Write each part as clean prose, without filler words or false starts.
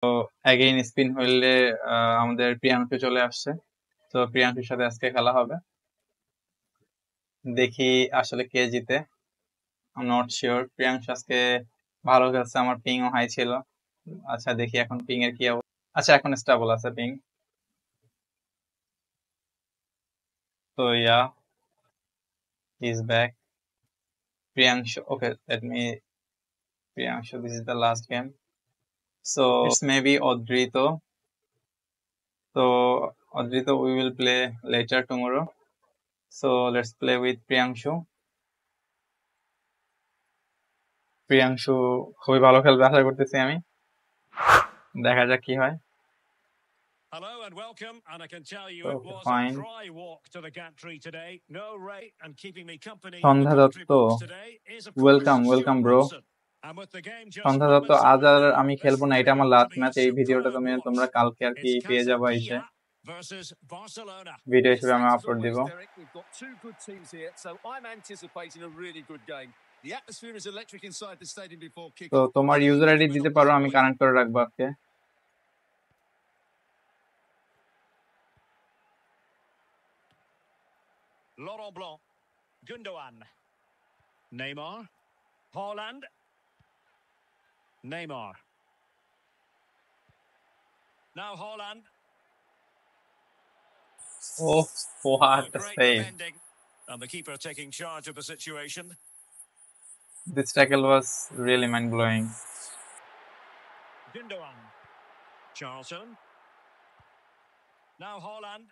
তো again spin হইলে আমাদের প্রিয়াঙ্কু চলে আসছে, তো প্রিয়াঙ্কুর সাথে আজকে খেলা হবে, দেখি আসলে কে জিতে। I am not sure. Priyanku আজকে ভালো খেলছে, আমার পিংও হাই ছিল। আচ্ছা দেখি এখন পিং এর কি অবস্থা। আচ্ছা এখন স্টেবল আছে পিং। তো yeah is back Priyanshu. Okay, let me Priyanshu. This is the last game, so it's maybe Odrito. So Odrito we will play later tomorrow. So let's play with Priyanshu. Priyanshu খুবই ভালো খেলবে আশা করতেছি আমি, দেখা যাক কি হয়। Hello and welcome, and I can tell you it was a dry walk to the gantry today. No rain and keeping me company today is a welcome bro. And with the game just Tandhadatto আজ আর আমি খেলবো না, এটা আমার last match. এই ভিডিওটা তুমি তোমরা কালকে আর কি পেয়ে যাবে, এসে ভিডিও হিসেবে আমি আপলোড দিব। We've got two good teams here, so I'm anticipating a really good game. The atmosphere is electric inside the stadium before kickoff. তো তোমার ইউজার আইডি দিতে পারো, আমি কানেক্ট করে রাখব আজকে। Laurent Blanc, Gundogan, Neymar, Haaland, Neymar. Now Haaland. Oh, what a save! And the keeper taking charge of the situation. This tackle was really mind-blowing. Gundogan, Charlton. Now Haaland.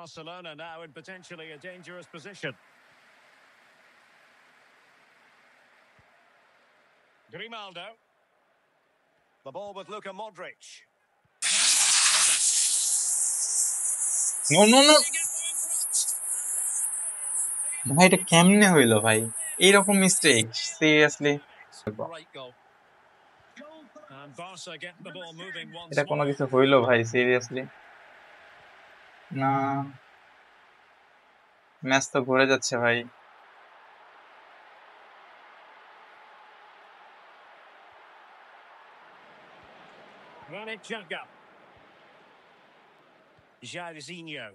Barcelona now in potentially a dangerous position. Grimaldo. The ball with Luka Modric. No. Bhai eta kemne hoilo bhai? Ei rokom mistake seriously. Great goal. And Barca get the ball moving once. Eta kono kichu hoilo bhai seriously? না match তো ঘুরে যাচ্ছে ভাই। Jairzinho.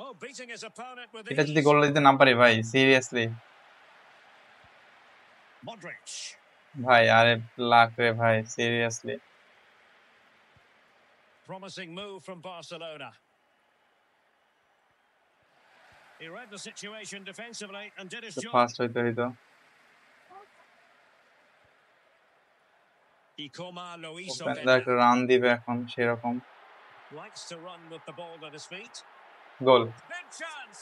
Oh, beating his opponent with এটা যদি গোল দিতে না পারে ভাই seriously Modric. Bhai, are luck re bhai, seriously. Promising move from Barcelona. He read the situation defensively and did his job. Fast hoyte hoyto. Ikoma Luis Figo run dibe ekhon shei rokom. Likes to run with the ball at his feet. Goal. Big chance.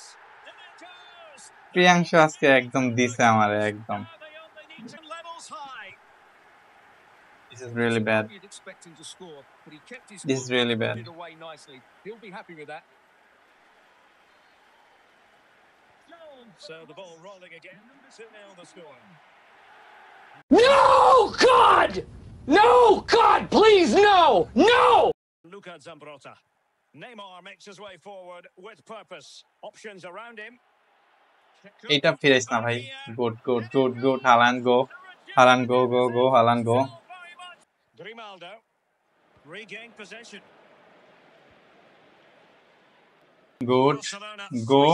Priyanshu aske ekdom dise amare ekdom. This is really bad. He'll be happy with that. So the ball rolling again. The score. No God! No God! Please no! No! Luka Zambrotta. Neymar makes his way forward with purpose. Options around him. এটা ফিরাইস না ভাই। Good good good good. Haaland go, Haaland go go go, Haaland go. Grimaldo regained possession. Good go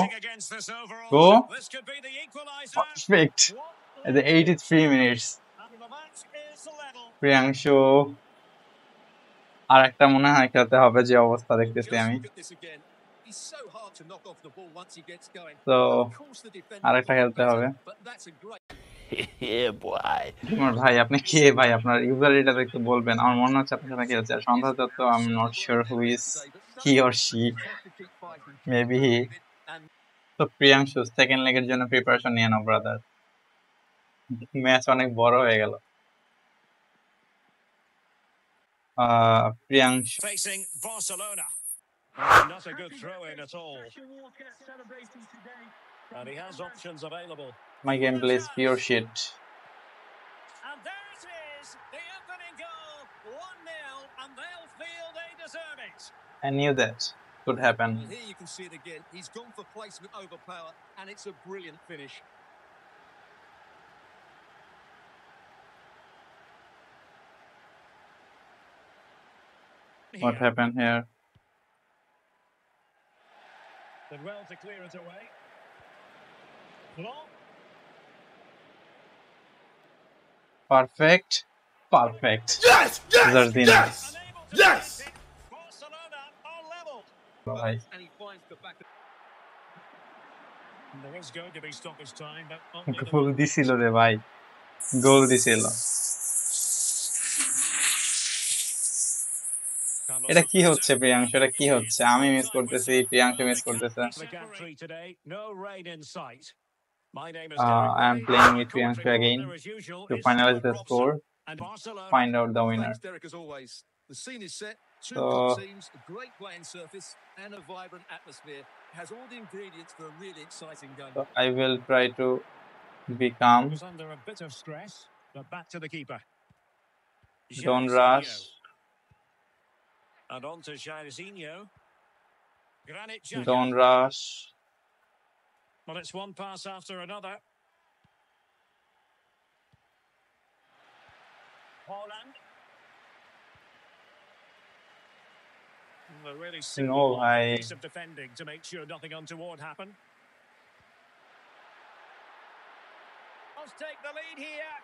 go. This could be the equalizer. Perfect at the 83 minutes. Priyanshu আরেকটা মনে হয় খেলতে হবে, যে অবস্থা দেখতেছি আমি। It's so hard to knock off the ball once he gets going. So, আরেকটা খেলতে হবে। Yeah boy. আমার ভাই আপনি কে ভাই? আপনার ইউজার এটা একটু বলবেন। আমার মনে হচ্ছে আপনি সাথে খেলছেন। সন্দেহ তো I am not sure who is he or she. Maybe he. তো প্রিয়াংশু সেকেন্ড লেগের জন্য প্রিপারেশন নিয়ে নাও ব্রাদার। ম্যাচ অনেক বড় হয়ে গেল। Priyanshu facing Barcelona. Not a good throw in at all. And he has options available. My gameplay is pure shit. And there it is, the opening goal, 1-0, and they'll feel they deserve it. I knew that. could happen. And here you can see it again. He's gone for placement over power, and it's a brilliant finish. What happened here? Did well to clear it away. Blanc. Perfect. Perfect. Yes! Yes! Jairzinho. Yes! Yes! Bye. And he finds the back. There is going to be stoppage time, but goal dilo re bhai. Goal dilo. এটা কি হচ্ছে প্রিয়াংশু, এটা কি হচ্ছে? আমি miss করতেছি, Priyanshu miss করতেছে। I am playing with Priyanshu again to finalize the score, find out the winner. The scene is set, two top teams, a great playing surface and a vibrant atmosphere. It has all the ingredients for a really exciting game. So I will try to be calm. It was under a bit of stress, but back to the keeper. Don't rush. And on to Jairzinho. Don't rush. Well, it's one pass after another. Haaland. Really no, I... piece of defending to make sure nothing untoward happened. Let's take the lead here.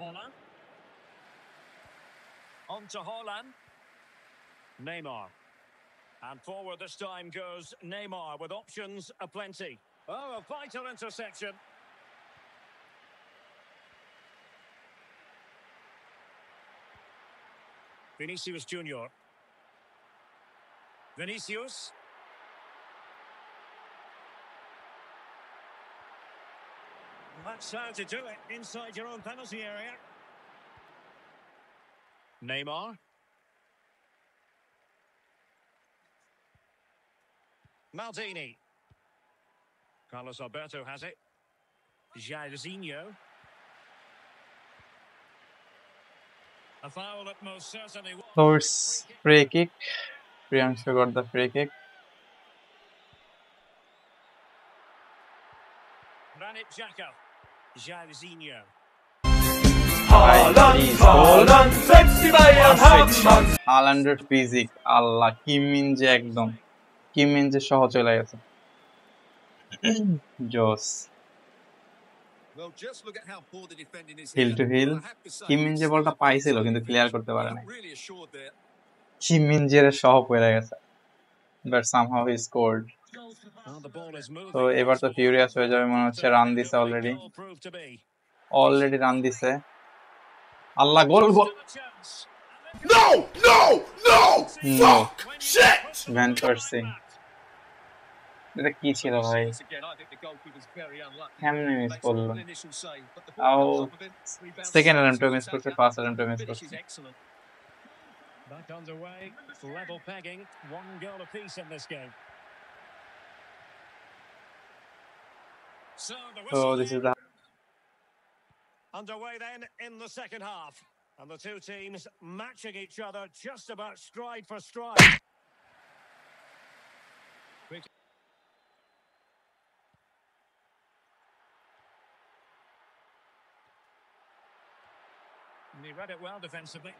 Haaland. On to Haaland. Neymar. And forward this time goes Neymar with options aplenty. Oh, a vital interception. Vinicius Junior. Vinicius. That's how to do it, inside your own penalty area. Neymar. Maldini. Carlos Alberto has it. Jairzinho. A foul that most certainly was. So it's free kick. Priyanshu got the free kick. Granit Xhaka. Jairzinho. Haaland, sexy Bayern Haaland. Haaland's physique, Allah. Kim Min Jae ekdom. Kim Min Jae shoh chole geche. Joss. Well, just look at how poor the defending is. Heel to heel. Kim Min Jae bolta paisilo, kintu clear korte pare nai. Kim Min Jae er shoh pore geche. But somehow he scored. So ebar to furious hoye jabe mone hocche, run dise already. Already run dise. Allah goal goal. No! No! No! Fuck! Shit! Van Persie. এটা কি ছিল ভাই, কেমনে miss করলো? আও second অ্যাটেম্পটে miss করছে, first অ্যাটেম্পটে মিস করছে। So this is the underway then in the second half, and the two teams matching each other just about stride for stride. And he read it well defensively.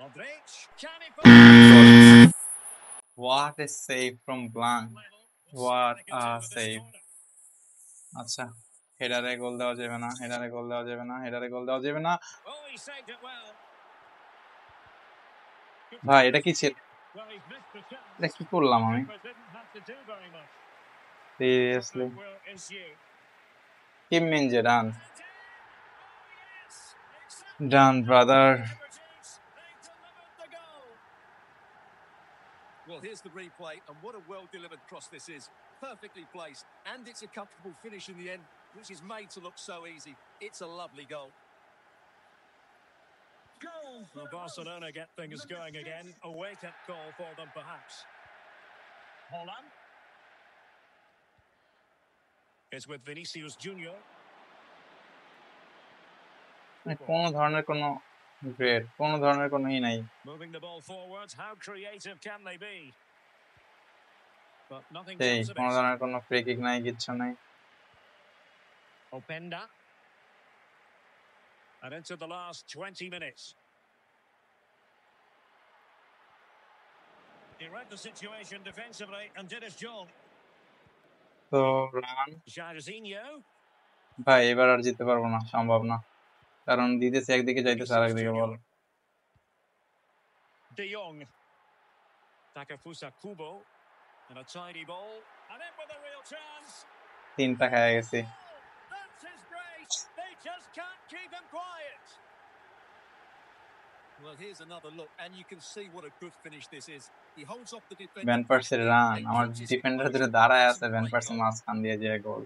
Modric. What a save from Blanc. What a save. Acha. Headere goal deoa jabe na. Headere goal deoa jabe na. Headere goal deoa jabe na. Oh, he saved it well. Bhai, eta ki chilo? Eta ki korlam ami? Seriously. Kim Min Jae, done. Done, brother. Well, here's the replay, and what a well-delivered cross this is. Perfectly placed, and it's a comfortable finish in the end, which is made to look so easy. It's a lovely goal. Well, Barcelona get things going again. A wake-up call for them, perhaps. Haaland. It's with Vinicius Junior. Moving the ball forwards, how creative can they be? But nothing comes of it. Openda. And into the last 20 minutes. He read the situation defensively and did his job. So, Jairzinho. ভাই এবার আর জিততে পারবো না সম্ভব না কারণ দিতেছে একদিকে যাইতেছে আরেকদিকে বল De Jong Takafusa Kubo and a tidy ball and in with a real chance তিনটা হয়ে গেছে That's his brace they just can't keep him quiet Well here's another look and you can see what a good finish this is he holds off the defender Van Persie run our defender ধরে দাঁড়ায় আছে Van Persie মাঝখান দিয়ে যায় গোল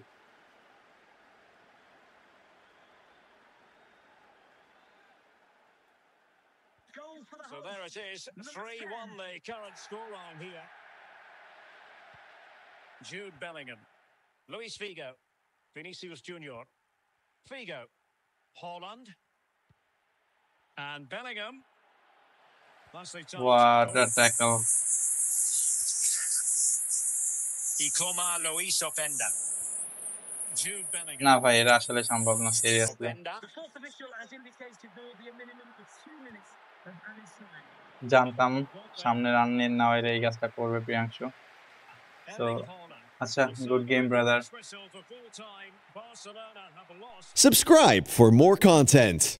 So there it is, 3-1 the current scoreline here. Jude Bellingham, Luis Figo, Vinicius Junior, Figo, Haaland, and Bellingham. What a tackle! Ikoma Luis Openda. না ভাই এটা আসলে সম্ভব না সিরিয়াসলি জানতাম সামনে রান না হইলে এই কাজটা করবে প্রিয়াংশু তো আচ্ছা good game brother Subscribe for more content